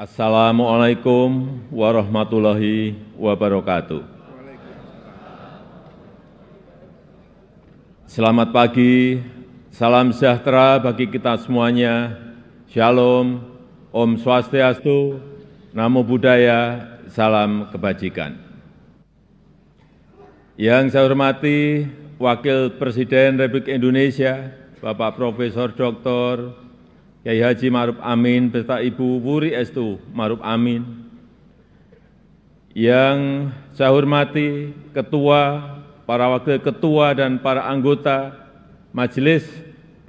Assalamu'alaikum warahmatullahi wabarakatuh. Selamat pagi, salam sejahtera bagi kita semuanya. Shalom, Om Swastiastu, Namo Buddhaya, salam kebajikan. Yang saya hormati Wakil Presiden Republik Indonesia, Bapak Profesor Dr. Kiai Haji Ma'ruf Amin beserta Ibu Wuri Estu Ma'ruf Amin. Yang saya hormati Ketua, para Wakil Ketua dan para anggota Majelis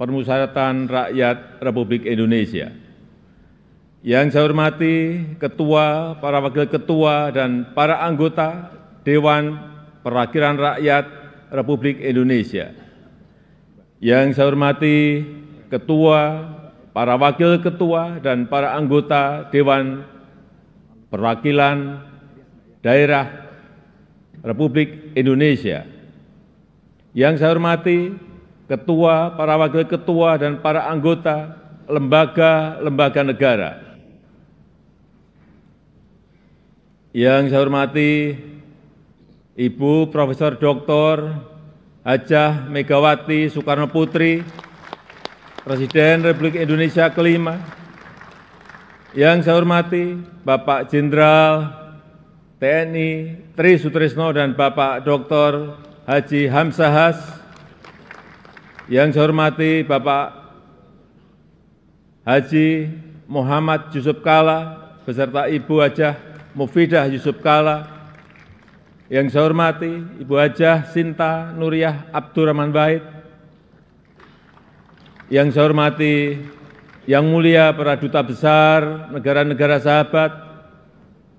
Permusyawaratan Rakyat Republik Indonesia. Yang saya hormati Ketua, para Wakil Ketua dan para anggota Dewan Perwakilan Rakyat Republik Indonesia. Yang saya hormati Ketua, para Wakil Ketua dan para anggota Dewan Perwakilan Daerah Republik Indonesia. Yang saya hormati Ketua, para Wakil Ketua dan para anggota lembaga-lembaga negara. Yang saya hormati Ibu Profesor Dr. Hajah Megawati Soekarnoputri, Presiden Republik Indonesia kelima. Yang saya hormati Bapak Jenderal TNI Tri Sutrisno dan Bapak Dr. Haji Hamsahas. Yang saya hormati Bapak Haji Muhammad Yusuf Kalla beserta Ibu Hajah Mufidah Yusuf Kalla. Yang saya hormati Ibu Hajah Sinta Nuriah Abdurrahman Bait. Yang saya hormati, Yang Mulia para Duta Besar negara-negara sahabat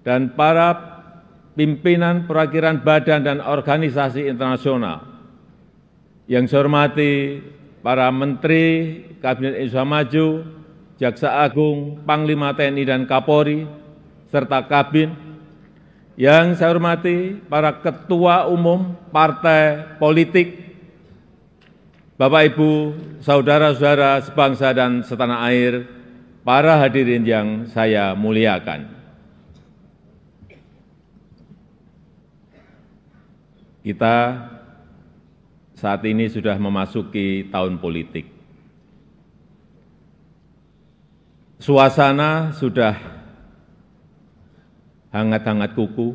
dan para pimpinan perwakilan badan dan organisasi internasional. Yang saya hormati, para Menteri Kabinet Indonesia Maju, Jaksa Agung, Panglima TNI dan Kapolri, serta Kabin. Yang saya hormati, para Ketua Umum Partai Politik, Bapak, Ibu, saudara-saudara sebangsa dan setanah air, para hadirin yang saya muliakan. Kita saat ini sudah memasuki tahun politik. Suasana sudah hangat-hangat kuku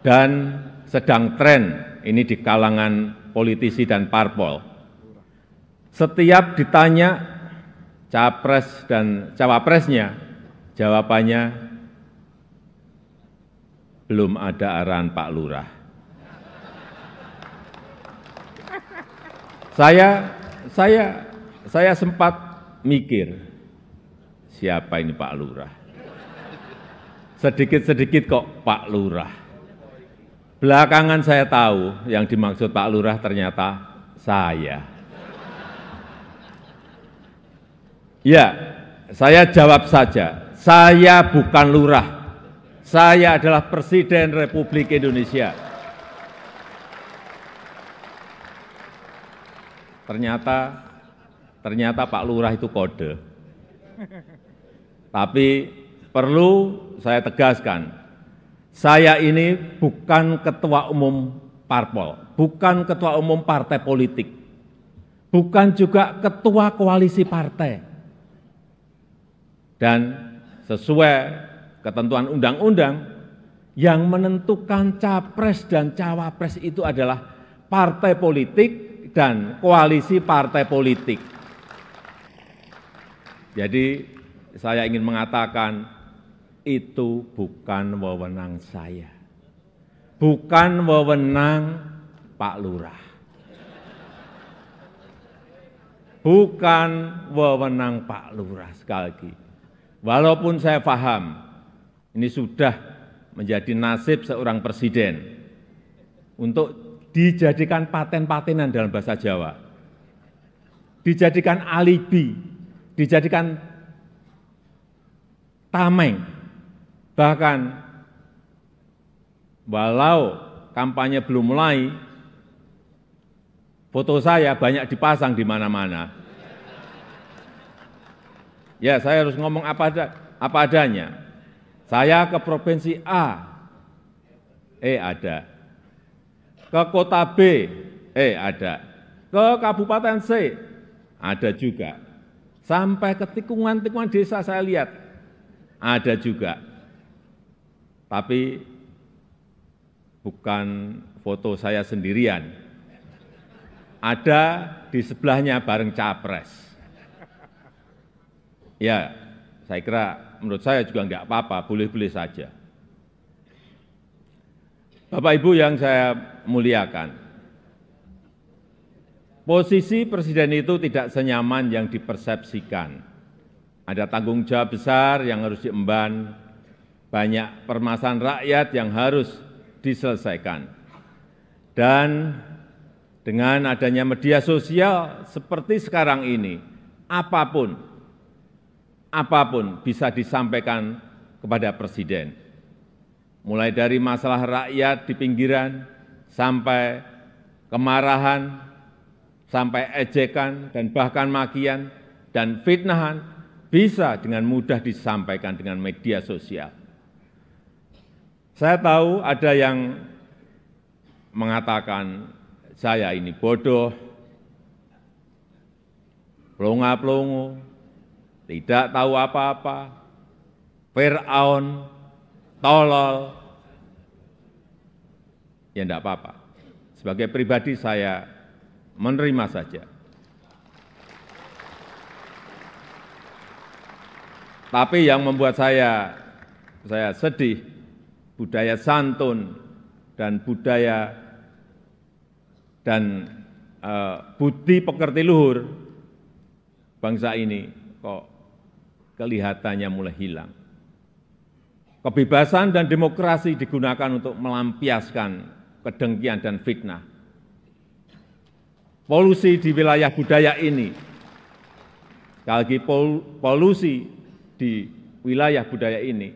dan sedang tren ini di kalangan politisi dan parpol. Setiap ditanya capres dan cawapresnya, jawabannya belum ada arahan Pak Lurah. Saya sempat mikir, siapa ini Pak Lurah? Sedikit-sedikit kok Pak Lurah. Belakangan saya tahu yang dimaksud Pak Lurah ternyata saya. Ya, saya jawab saja, saya bukan lurah. Saya adalah Presiden Republik Indonesia. Ternyata Pak Lurah itu kode. Tapi perlu saya tegaskan, saya ini bukan Ketua Umum Parpol, bukan Ketua Umum Partai Politik, bukan juga Ketua Koalisi Partai. Dan sesuai ketentuan undang-undang, yang menentukan capres dan cawapres itu adalah partai politik dan koalisi partai politik. Jadi saya ingin mengatakan, itu bukan wewenang saya, bukan wewenang Pak Lurah, bukan wewenang Pak Lurah. Sekali lagi, walaupun saya paham ini sudah menjadi nasib seorang presiden untuk dijadikan paten-patenan dalam bahasa Jawa, dijadikan alibi, dijadikan tameng. Bahkan, walau kampanye belum mulai, foto saya banyak dipasang di mana-mana. Ya, saya harus ngomong apa apa adanya. Saya ke provinsi A, ada. Ke kota B, ada. Ke kabupaten C, ada juga. Sampai ke tikungan-tikungan desa saya lihat, ada juga. Tapi bukan foto saya sendirian. Ada di sebelahnya bareng capres. Ya, saya kira menurut saya juga enggak apa-apa, boleh-boleh saja. Bapak-Ibu yang saya muliakan, posisi Presiden itu tidak senyaman yang dipersepsikan. Ada tanggung jawab besar yang harus diemban, banyak permasalahan rakyat yang harus diselesaikan. Dan dengan adanya media sosial seperti sekarang ini, apapun bisa disampaikan kepada Presiden. Mulai dari masalah rakyat di pinggiran, sampai kemarahan, sampai ejekan, dan bahkan makian dan fitnahan, bisa dengan mudah disampaikan dengan media sosial. Saya tahu ada yang mengatakan saya ini bodoh, pelongo-pelongo, tidak tahu apa-apa, Fir'aun, tolol, ya enggak apa-apa. Sebagai pribadi saya menerima saja. Tapi yang membuat saya sedih, budaya santun dan budaya dan budi pekerti luhur bangsa ini kok kelihatannya mulai hilang. Kebebasan dan demokrasi digunakan untuk melampiaskan kedengkian dan fitnah. Polusi di wilayah budaya ini, sekali lagi polusi di wilayah budaya ini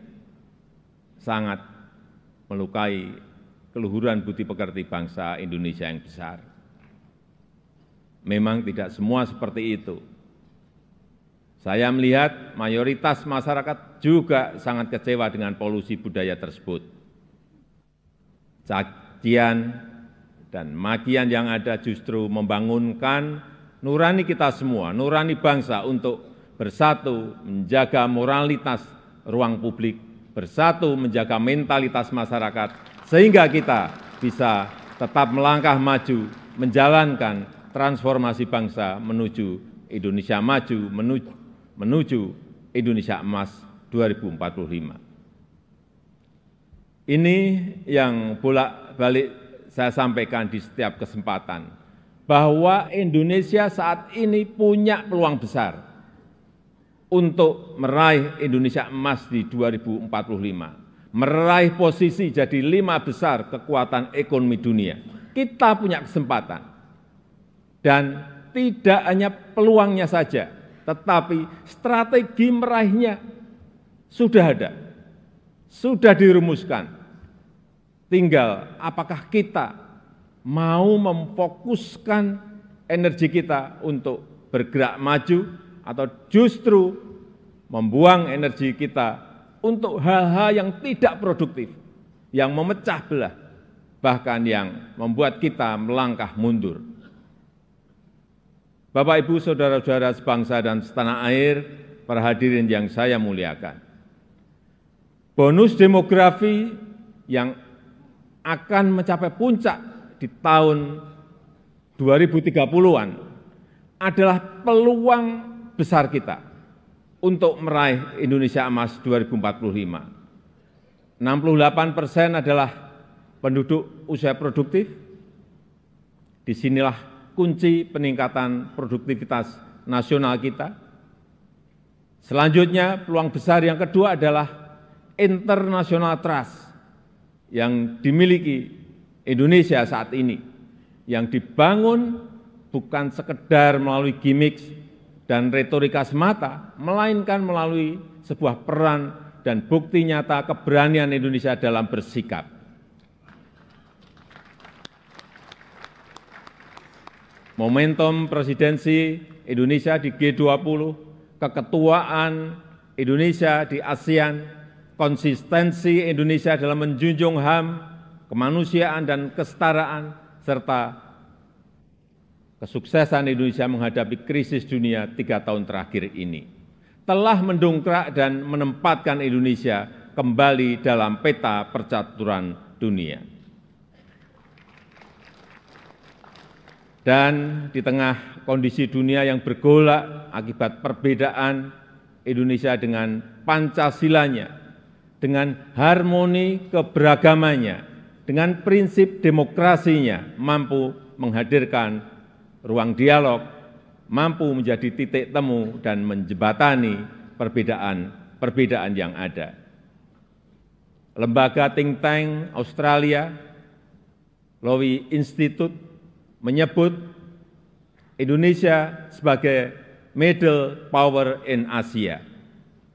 sangat melukai keluhuran budi pekerti bangsa Indonesia yang besar. Memang tidak semua seperti itu. Saya melihat mayoritas masyarakat juga sangat kecewa dengan polusi budaya tersebut. Cacian dan makian yang ada justru membangunkan nurani kita semua, nurani bangsa untuk bersatu menjaga moralitas ruang publik, bersatu menjaga mentalitas masyarakat, sehingga kita bisa tetap melangkah maju, menjalankan transformasi bangsa menuju Indonesia maju, menuju Indonesia Emas 2045. Ini yang bolak-balik saya sampaikan di setiap kesempatan, bahwa Indonesia saat ini punya peluang besar untuk meraih Indonesia Emas di 2045, meraih posisi jadi 5 besar kekuatan ekonomi dunia. Kita punya kesempatan, dan tidak hanya peluangnya saja, tetapi strategi meraihnya sudah ada, sudah dirumuskan. Tinggal apakah kita mau memfokuskan energi kita untuk bergerak maju, atau justru membuang energi kita untuk hal-hal yang tidak produktif, yang memecah belah, bahkan yang membuat kita melangkah mundur. Bapak, Ibu, Saudara-saudara sebangsa dan setanah air, para hadirin yang saya muliakan. Bonus demografi yang akan mencapai puncak di tahun 2030-an adalah peluang besar kita untuk meraih Indonesia Emas 2045. 68% adalah penduduk usia produktif. Disinilah kunci peningkatan produktivitas nasional kita. Selanjutnya, peluang besar yang kedua adalah international trust yang dimiliki Indonesia saat ini, yang dibangun bukan sekedar melalui gimmick dan retorika semata, melainkan melalui sebuah peran dan bukti nyata keberanian Indonesia dalam bersikap. Momentum presidensi Indonesia di G20, keketuaan Indonesia di ASEAN, konsistensi Indonesia dalam menjunjung HAM, kemanusiaan dan kesetaraan, serta kesuksesan Indonesia menghadapi krisis dunia 3 tahun terakhir ini, telah mendongkrak dan menempatkan Indonesia kembali dalam peta percaturan dunia. Dan di tengah kondisi dunia yang bergolak akibat perbedaan, Indonesia dengan Pancasilanya, dengan harmoni keberagamannya, dengan prinsip demokrasinya, mampu menghadirkan ruang dialog, mampu menjadi titik temu dan menjembatani perbedaan yang ada. Lembaga think tank Australia, Lowy Institute, menyebut Indonesia sebagai middle power in Asia,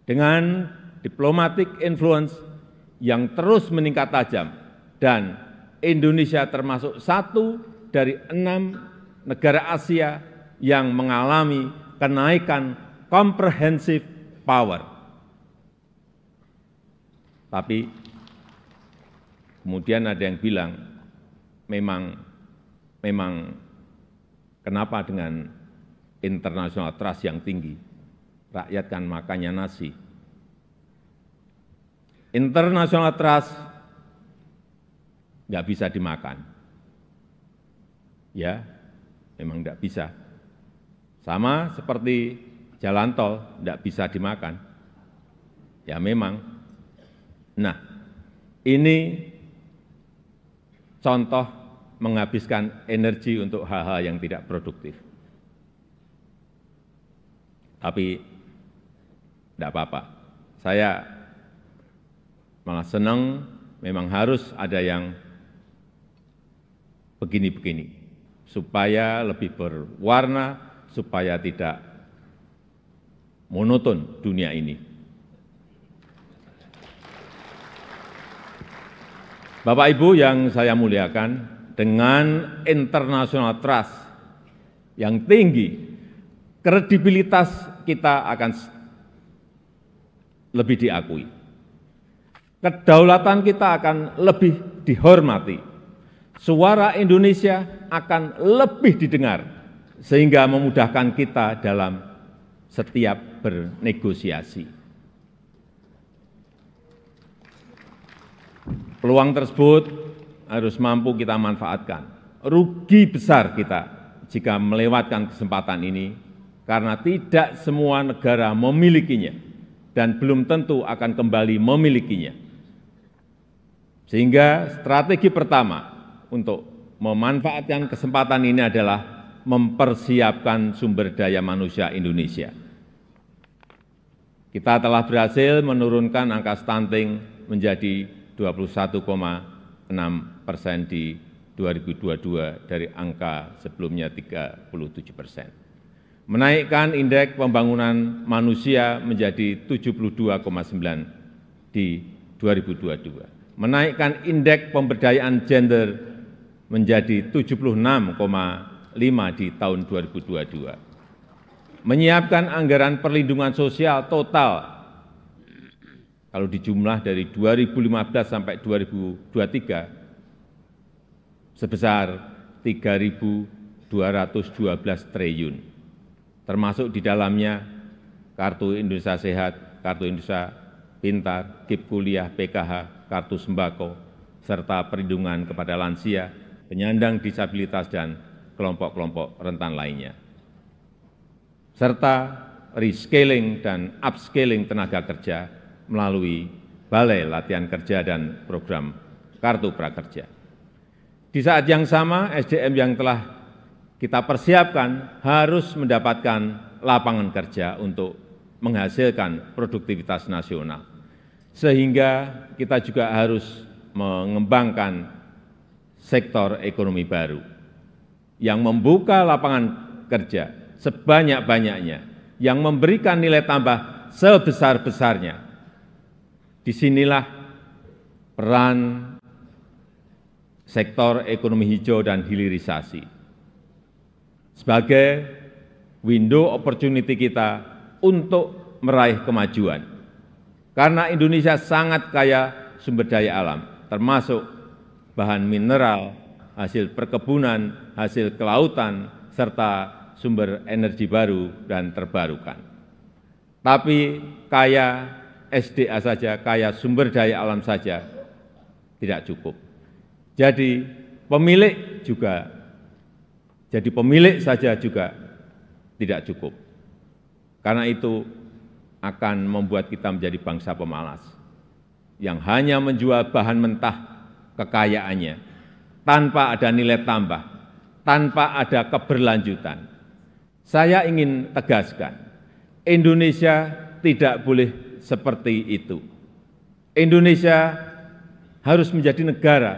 dengan diplomatic influence yang terus meningkat tajam, dan Indonesia termasuk satu dari 6 negara Asia yang mengalami kenaikan comprehensive power. Tapi kemudian ada yang bilang, memang kenapa dengan international trust yang tinggi, rakyat kan makannya nasi. International trust nggak bisa dimakan. Ya, memang enggak bisa. Sama seperti jalan tol, enggak bisa dimakan. Ya memang. Nah, ini contoh menghabiskan energi untuk hal-hal yang tidak produktif. Tapi enggak apa-apa. Saya malah senang, memang harus ada yang begini-begini, supaya lebih berwarna, supaya tidak monoton dunia ini. Bapak Ibu yang saya muliakan, dengan international trust yang tinggi, kredibilitas kita akan lebih diakui. Kedaulatan kita akan lebih dihormati. Suara Indonesia akan lebih didengar, sehingga memudahkan kita dalam setiap bernegosiasi. Peluang tersebut harus mampu kita manfaatkan. Rugi besar kita jika melewatkan kesempatan ini, karena tidak semua negara memilikinya, dan belum tentu akan kembali memilikinya. Sehingga strategi pertama untuk memanfaatkan kesempatan ini adalah mempersiapkan sumber daya manusia Indonesia. Kita telah berhasil menurunkan angka stunting menjadi 21,6% di 2022 dari angka sebelumnya 37%. Menaikkan indeks pembangunan manusia menjadi 72,9 di 2022. Menaikkan indeks pemberdayaan gender menjadi 76,5 di tahun 2022. Menyiapkan anggaran perlindungan sosial total, kalau dijumlah dari 2015 sampai 2023, sebesar 3.212 triliun. Termasuk di dalamnya Kartu Indonesia Sehat, Kartu Indonesia Pintar, KIP Kuliah, PKH, Kartu Sembako, serta perlindungan kepada lansia, penyandang disabilitas, dan kelompok-kelompok rentan lainnya, serta rescaling dan upscaling tenaga kerja melalui Balai Latihan Kerja dan program Kartu Prakerja. Di saat yang sama, SDM yang telah kita persiapkan harus mendapatkan lapangan kerja untuk menghasilkan produktivitas nasional, sehingga kita juga harus mengembangkan sektor ekonomi baru yang membuka lapangan kerja sebanyak-banyaknya, yang memberikan nilai tambah sebesar-besarnya. Disinilah peran sektor ekonomi hijau dan hilirisasi sebagai window opportunity kita untuk meraih kemajuan. Karena Indonesia sangat kaya sumber daya alam, termasuk bahan mineral, hasil perkebunan, hasil kelautan, serta sumber energi baru dan terbarukan. Tapi kaya SDA saja, kaya sumber daya alam saja, tidak cukup. Jadi pemilik saja juga tidak cukup. Karena itu akan membuat kita menjadi bangsa pemalas yang hanya menjual bahan mentah kekayaannya tanpa ada nilai tambah, tanpa ada keberlanjutan. Saya ingin tegaskan, Indonesia tidak boleh seperti itu. Indonesia harus menjadi negara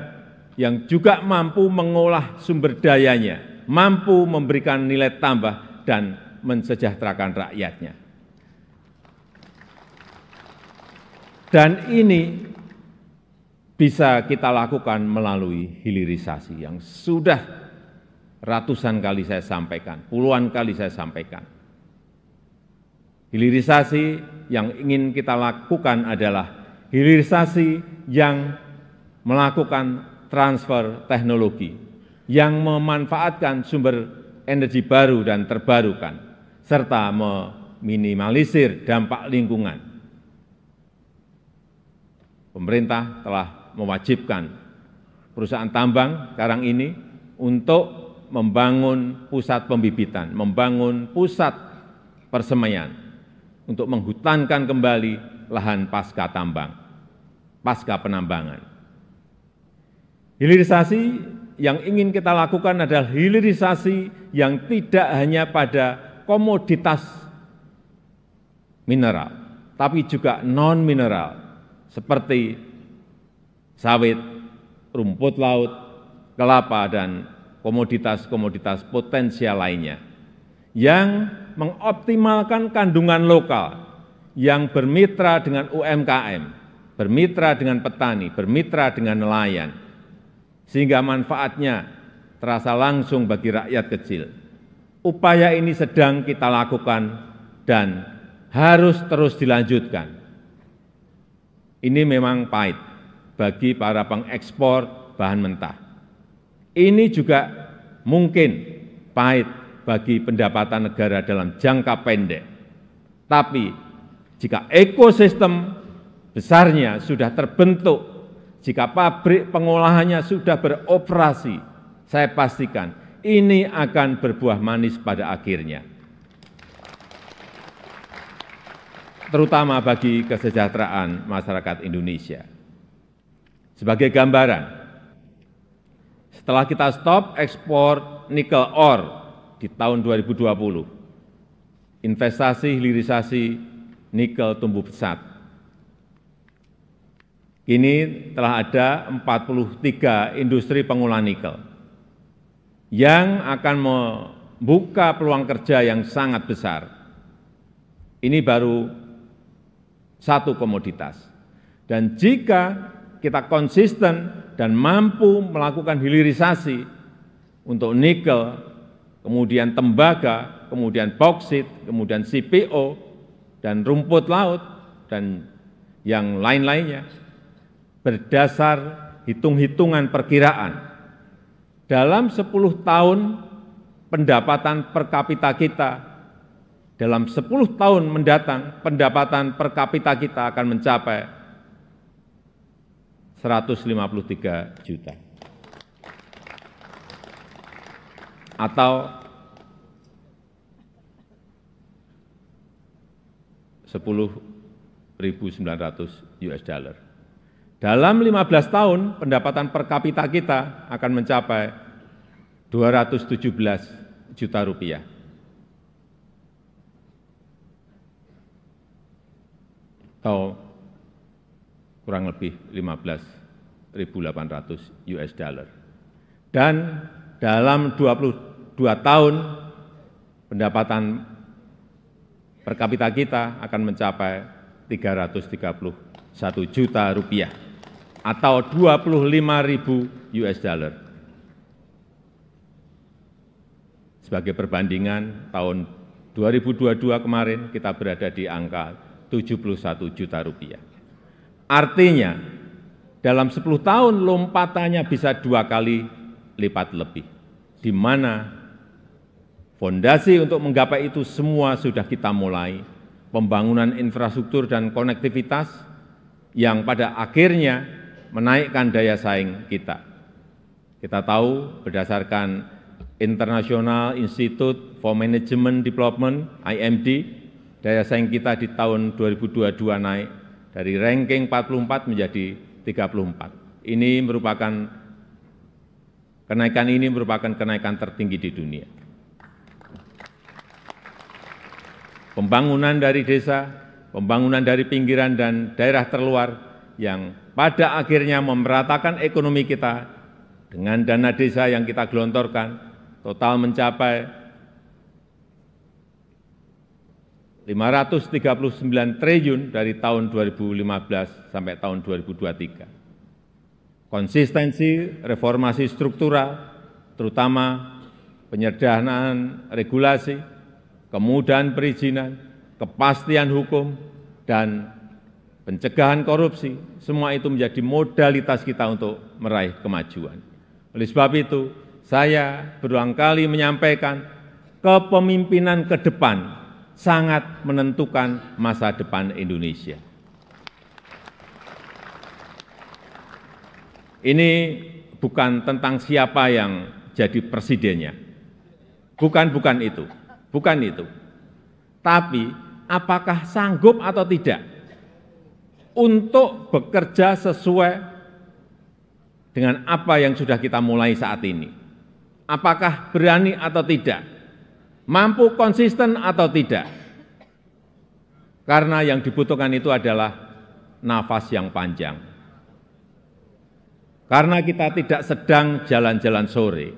yang juga mampu mengolah sumber dayanya, mampu memberikan nilai tambah dan mensejahterakan rakyatnya. Dan ini bisa kita lakukan melalui hilirisasi yang sudah ratusan kali saya sampaikan, puluhan kali saya sampaikan. Hilirisasi yang ingin kita lakukan adalah hilirisasi yang melakukan transfer teknologi, yang memanfaatkan sumber energi baru dan terbarukan, serta meminimalisir dampak lingkungan. Pemerintah telah mewajibkan perusahaan tambang sekarang ini untuk membangun pusat pembibitan, membangun pusat persemaian, untuk menghutankan kembali lahan pasca tambang, pasca penambangan. Hilirisasi yang ingin kita lakukan adalah hilirisasi yang tidak hanya pada komoditas mineral, tapi juga non-mineral, seperti sawit, rumput laut, kelapa, dan komoditas-komoditas potensial lainnya, yang mengoptimalkan kandungan lokal, yang bermitra dengan UMKM, bermitra dengan petani, bermitra dengan nelayan, sehingga manfaatnya terasa langsung bagi rakyat kecil. Upaya ini sedang kita lakukan dan harus terus dilanjutkan. Ini memang pahit bagi para pengekspor bahan mentah. Ini juga mungkin pahit bagi pendapatan negara dalam jangka pendek. Tapi jika ekosistem besarnya sudah terbentuk, jika pabrik pengolahannya sudah beroperasi, saya pastikan ini akan berbuah manis pada akhirnya. Terutama bagi kesejahteraan masyarakat Indonesia. Sebagai gambaran, setelah kita stop ekspor nikel ore di tahun 2020, investasi hilirisasi nikel tumbuh pesat. Kini telah ada 43 industri pengolah nikel yang akan membuka peluang kerja yang sangat besar. Ini baru satu komoditas. Dan jika kita konsisten dan mampu melakukan hilirisasi untuk nikel, kemudian tembaga, kemudian bauksit, kemudian CPO, dan rumput laut, dan yang lain-lainnya, berdasar hitung-hitungan perkiraan, dalam 10 tahun pendapatan per kapita kita, dalam 10 tahun mendatang, pendapatan per kapita kita akan mencapai 153 juta. Atau 10.900 US dollar. Dalam 15 tahun, pendapatan per kapita kita akan mencapai 217 juta rupiah. Atau kurang lebih 15.800 US dollar. Dan dalam 22 tahun pendapatan per kapita kita akan mencapai 331 juta rupiah atau 25.000 US dollar. Sebagai perbandingan, tahun 2022 kemarin kita berada di angka 71 juta rupiah. Artinya, dalam 10 tahun lompatannya bisa 2 kali lipat lebih. Di mana fondasi untuk menggapai itu semua sudah kita mulai, pembangunan infrastruktur dan konektivitas yang pada akhirnya menaikkan daya saing kita. Kita tahu berdasarkan International Institute for Management Development, IMD, daya saing kita di tahun 2022 naik dari ranking 44 menjadi 34. Kenaikan ini merupakan kenaikan tertinggi di dunia. Pembangunan dari desa, pembangunan dari pinggiran dan daerah terluar yang pada akhirnya memeratakan ekonomi kita dengan dana desa yang kita gelontorkan, total mencapai 539 triliun dari tahun 2015 sampai tahun 2023. Konsistensi reformasi struktural, terutama penyederhanaan regulasi, kemudahan perizinan, kepastian hukum, dan pencegahan korupsi, semua itu menjadi modalitas kita untuk meraih kemajuan. Oleh sebab itu, saya berulang kali menyampaikan kepemimpinan ke depan sangat menentukan masa depan Indonesia. Ini bukan tentang siapa yang jadi presidennya. Bukan itu. Tapi apakah sanggup atau tidak untuk bekerja sesuai dengan apa yang sudah kita mulai saat ini? Apakah berani atau tidak? Mampu konsisten atau tidak? Karena yang dibutuhkan itu adalah nafas yang panjang. Karena kita tidak sedang jalan-jalan sore,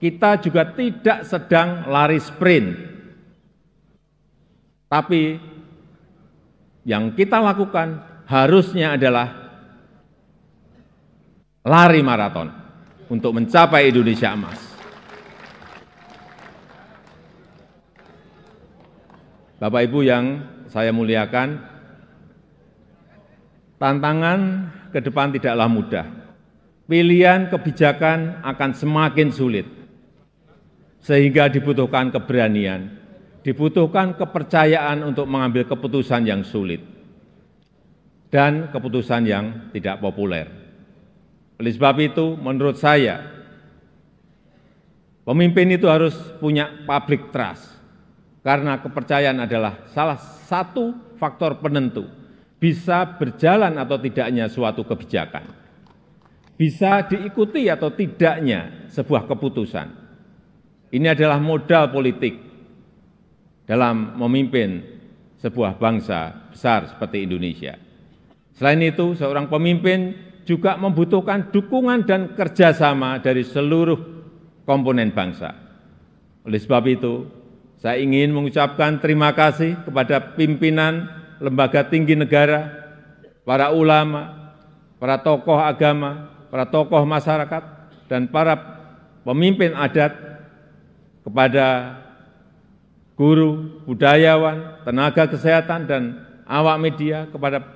kita juga tidak sedang lari sprint. Tapi yang kita lakukan harusnya adalah lari maraton untuk mencapai Indonesia emas. Bapak Ibu yang saya muliakan, tantangan ke depan tidaklah mudah. Pilihan kebijakan akan semakin sulit. Sehingga dibutuhkan keberanian, dibutuhkan kepercayaan untuk mengambil keputusan yang sulit dan keputusan yang tidak populer. Oleh sebab itu, menurut saya, pemimpin itu harus punya public trust, karena kepercayaan adalah salah satu faktor penentu bisa berjalan atau tidaknya suatu kebijakan, bisa diikuti atau tidaknya sebuah keputusan. Ini adalah modal politik dalam memimpin sebuah bangsa besar seperti Indonesia. Selain itu, seorang pemimpin juga membutuhkan dukungan dan kerjasama dari seluruh komponen bangsa. Oleh sebab itu, saya ingin mengucapkan terima kasih kepada pimpinan lembaga tinggi negara, para ulama, para tokoh agama, para tokoh masyarakat, dan para pemimpin adat, kepada guru, budayawan, tenaga kesehatan, dan awak media, kepada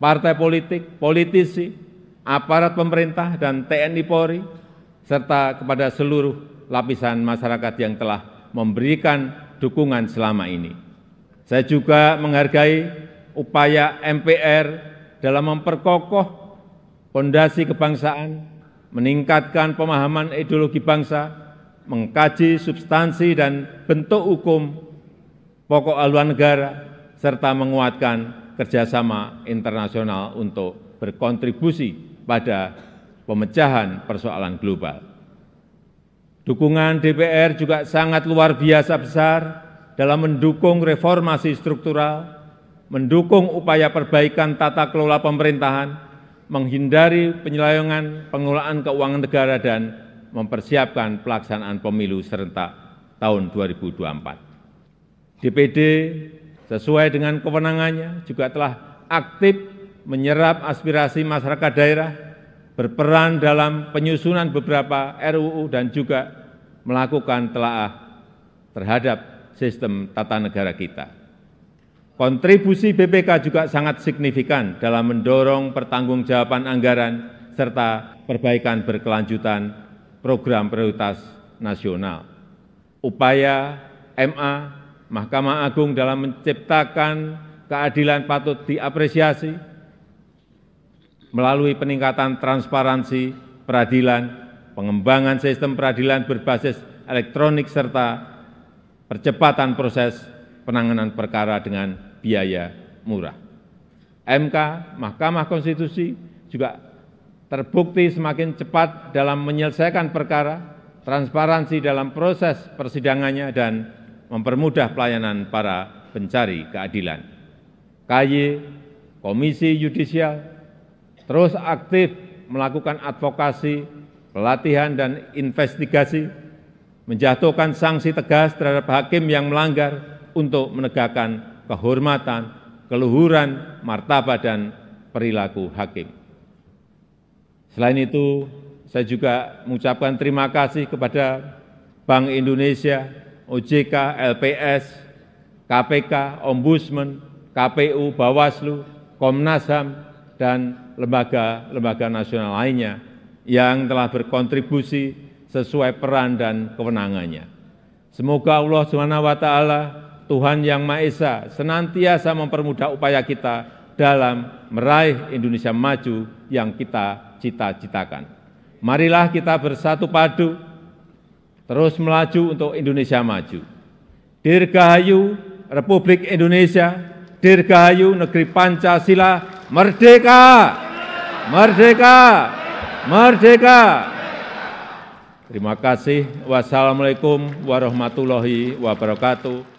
partai politik, politisi, aparat pemerintah, dan TNI Polri, serta kepada seluruh lapisan masyarakat yang telah memberikan dukungan selama ini. Saya juga menghargai upaya MPR dalam memperkokoh fondasi kebangsaan, meningkatkan pemahaman ideologi bangsa, mengkaji substansi dan bentuk hukum pokok haluan negara, serta menguatkan kerjasama internasional untuk berkontribusi pada pemecahan persoalan global. Dukungan DPR juga sangat luar biasa besar dalam mendukung reformasi struktural, mendukung upaya perbaikan tata kelola pemerintahan, menghindari penyelewengan pengelolaan keuangan negara, dan mempersiapkan pelaksanaan pemilu serentak tahun 2024. DPD sesuai dengan kewenangannya juga telah aktif menyerap aspirasi masyarakat daerah, berperan dalam penyusunan beberapa RUU, dan juga melakukan telaah terhadap sistem tata negara kita. Kontribusi BPK juga sangat signifikan dalam mendorong pertanggungjawaban anggaran serta perbaikan berkelanjutan program prioritas nasional. Upaya MA, Mahkamah Agung dalam menciptakan keadilan patut diapresiasi melalui peningkatan transparansi peradilan, pengembangan sistem peradilan berbasis elektronik serta percepatan proses penanganan perkara dengan biaya murah. MK, Mahkamah Konstitusi juga terbukti semakin cepat dalam menyelesaikan perkara, transparansi dalam proses persidangannya, dan mempermudah pelayanan para pencari keadilan. KY, Komisi Yudisial, terus aktif melakukan advokasi, pelatihan, dan investigasi, menjatuhkan sanksi tegas terhadap hakim yang melanggar untuk menegakkan kehormatan, keluhuran, martabat, dan perilaku hakim. Selain itu, saya juga mengucapkan terima kasih kepada Bank Indonesia, OJK, LPS, KPK, Ombudsman, KPU, Bawaslu, Komnas HAM, dan lembaga-lembaga nasional lainnya yang telah berkontribusi sesuai peran dan kewenangannya. Semoga Allah SWT, Tuhan Yang Maha Esa, senantiasa mempermudah upaya kita dalam meraih Indonesia maju yang kita cita-citakan. Marilah kita bersatu padu, terus melaju untuk Indonesia maju. Dirgahayu Republik Indonesia, dirgahayu negeri Pancasila, merdeka! Merdeka! Merdeka! Terima kasih. Wassalamualaikum warahmatullahi wabarakatuh.